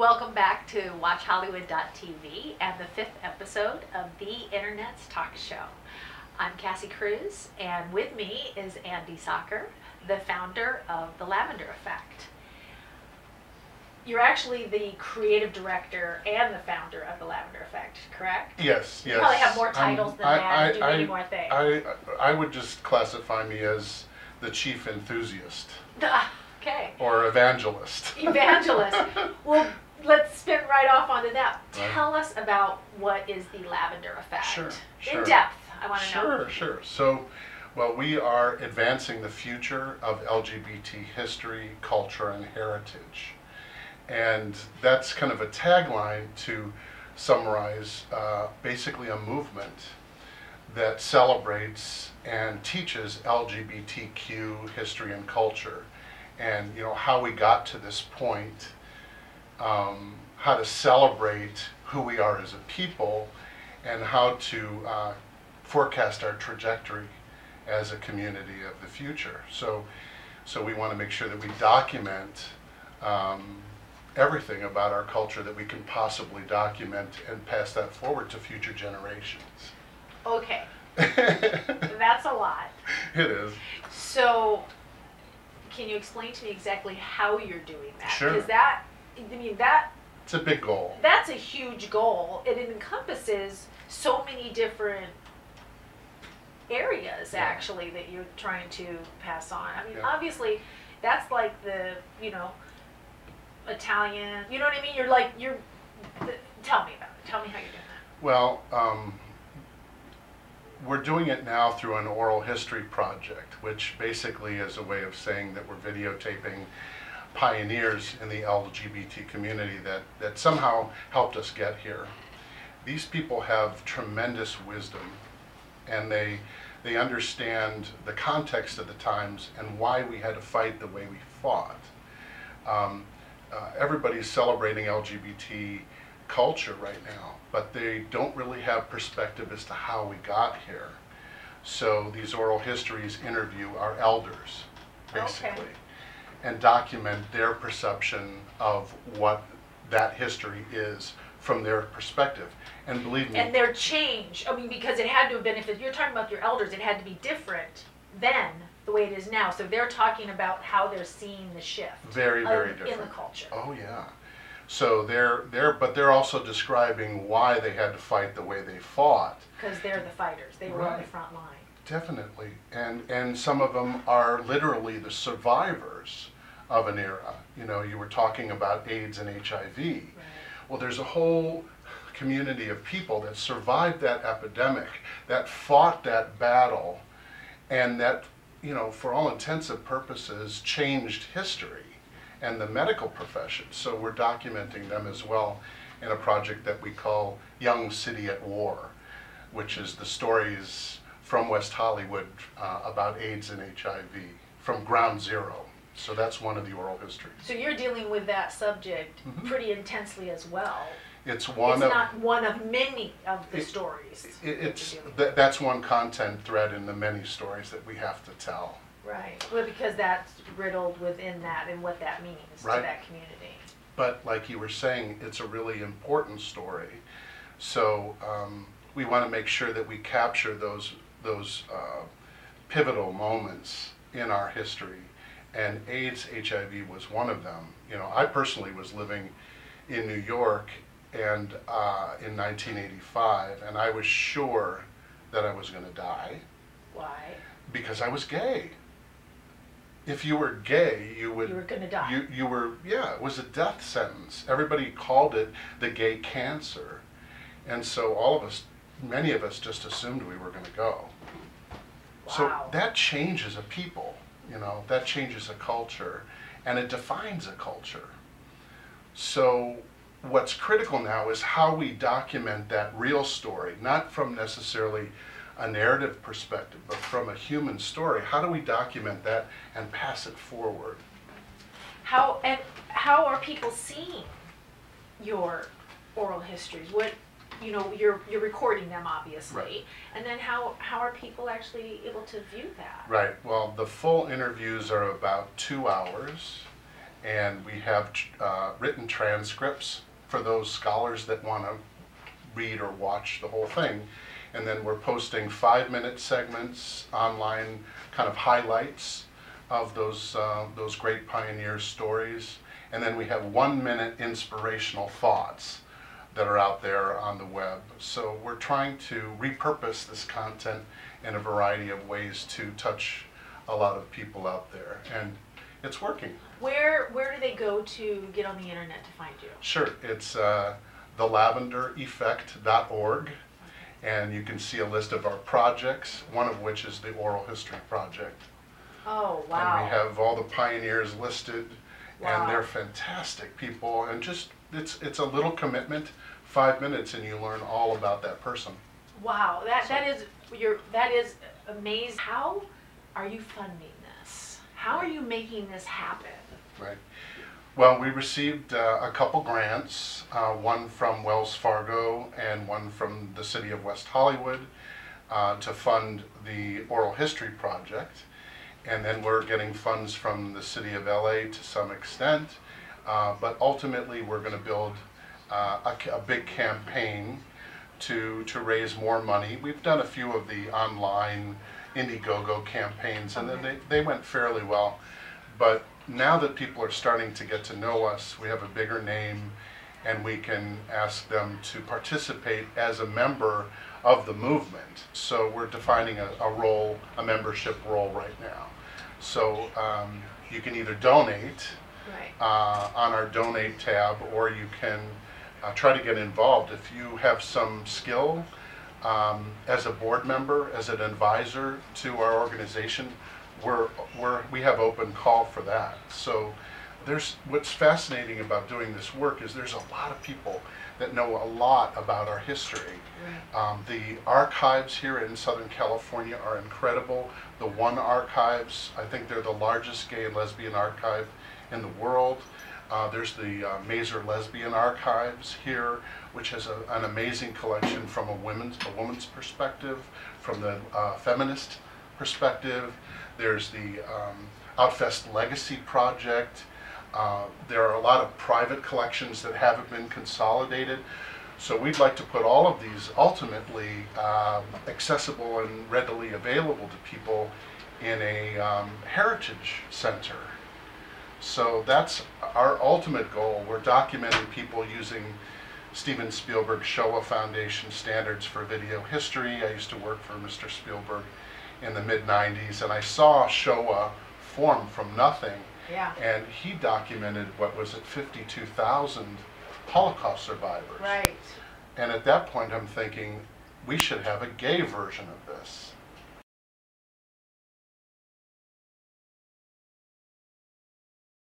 Welcome back to WatchHollywood.tv and the fifth episode of The Internet's Talk Show. I'm Cassie Cruz, and with me is Andy Sacher, the founder of The Lavender Effect. You're actually the creative director and the founder of The Lavender Effect, correct? Yes, yes. You probably have more titles than that, and do many more things. I would just classify me as the chief enthusiast. Okay. Or evangelist. Evangelist. Well, let's spin right off onto that. Tell us about what is the Lavender Effect. Sure. In depth, I want to know. Sure. So, well, we are advancing the future of LGBT history, culture, and heritage. And that's kind of a tagline to summarize basically a movement that celebrates and teaches LGBTQ history and culture. And you know how we got to this point, how to celebrate who we are as a people, and how to forecast our trajectory as a community of the future. So we want to make sure that we document everything about our culture that we can possibly document and pass that forward to future generations. Okay, that's a lot. It is. So, can you explain to me exactly how you're doing that? Sure. Because that, I mean, it's a big goal. That's a huge goal. It encompasses so many different areas, actually, that you're trying to pass on. I mean, obviously, that's like the, you know, Italian, you know what I mean? You're like, tell me about it. Tell me how you're doing that. Well, we're doing it now through an oral history project, which basically is a way of saying that we're videotaping pioneers in the LGBT community that somehow helped us get here. These people have tremendous wisdom, and they understand the context of the times and why we had to fight the way we fought. Everybody's celebrating LGBT culture right now, but they don't really have perspective as to how we got here. So these oral histories interview our elders, basically, and document their perception of what that history is from their perspective. And believe me, and their change. I mean, because it had to have been, if you're talking about your elders, it had to be different then the way it is now. So they're talking about how they're seeing the shift. Very, very different in the culture. Oh yeah. So they're also describing why they had to fight the way they fought. Because they're the fighters. They were on the front line. Definitely. And some of them are literally the survivors of an era. You know, you were talking about AIDS and HIV. Right. Well, there's a whole community of people that survived that epidemic, that fought that battle, and that, you know, for all intents and purposes, changed history and the medical profession. So we're documenting them as well in a project that we call Young City at War, which is the stories from West Hollywood about AIDS and HIV from ground zero. So that's one of the oral histories. So you're dealing with that subject pretty intensely as well. It's not one of many of the stories. That's one content thread in the many stories that we have to tell. Right. Well, because that's riddled within that and what that means to that community. But like you were saying, it's a really important story. So we want to make sure that we capture those pivotal moments in our history. And AIDS, HIV was one of them. You know, I personally was living in New York and in 1985, and I was sure that I was going to die. Why? Because I was gay. If you were gay, you were going to die. You were, yeah, it was a death sentence. Everybody called it the gay cancer. And so all of us, many of us just assumed we were going to go. Wow. So that changes a people, you know, that changes a culture, and it defines a culture. So what's critical now is how we document that real story, not from necessarily a narrative perspective, but from a human story. How do we document that and pass it forward? How are people seeing your oral histories? What, you know, you're recording them, obviously, and then how are people actually able to view that? Right. Well, the full interviews are about 2 hours, and we have written transcripts for those scholars that want to read or watch the whole thing. And then we're posting 5-minute segments online, kind of highlights of those great pioneers' stories. And then we have 1-minute inspirational thoughts that are out there on the web. So we're trying to repurpose this content in a variety of ways to touch a lot of people out there, and it's working. Where do they go to get on the internet to find you? Sure, it's thelavendereffect.org, and you can see a list of our projects, one of which is the Oral History Project. Oh, wow. And we have all the pioneers listed, wow. And they're fantastic people, and just it's a little commitment, 5 minutes, and you learn all about that person. Wow, that is amazing. How are you funding this? How are you making this happen? Right. Well, we received a couple grants, one from Wells Fargo and one from the City of West Hollywood to fund the Oral History Project. And then we're getting funds from the City of LA to some extent. But ultimately, we're going to build a big campaign to raise more money. We've done a few of the online Indiegogo campaigns, and then they went fairly well. But now that people are starting to get to know us, we have a bigger name, and we can ask them to participate as a member of the movement. So we're defining a role, a membership role right now. So you can either donate on our donate tab, or you can try to get involved. If you have some skill as a board member, as an advisor to our organization, we have open call for that. So what's fascinating about doing this work is there's a lot of people that know a lot about our history. The archives here in Southern California are incredible. The One Archives, I think they're the largest gay and lesbian archive in the world. There's the Mazer Lesbian Archives here, which has an amazing collection from a woman's perspective, from the feminist perspective. There's the Outfest Legacy Project. There are a lot of private collections that haven't been consolidated. So we'd like to put all of these ultimately accessible and readily available to people in a heritage center. So that's our ultimate goal. We're documenting people using Steven Spielberg's Shoah Foundation standards for video history. I used to work for Mr. Spielberg in the mid-90s, and I saw Shoah form from nothing. Yeah. And he documented, what was it, 52,000 Holocaust survivors. Right. And at that point I'm thinking, we should have a gay version of this.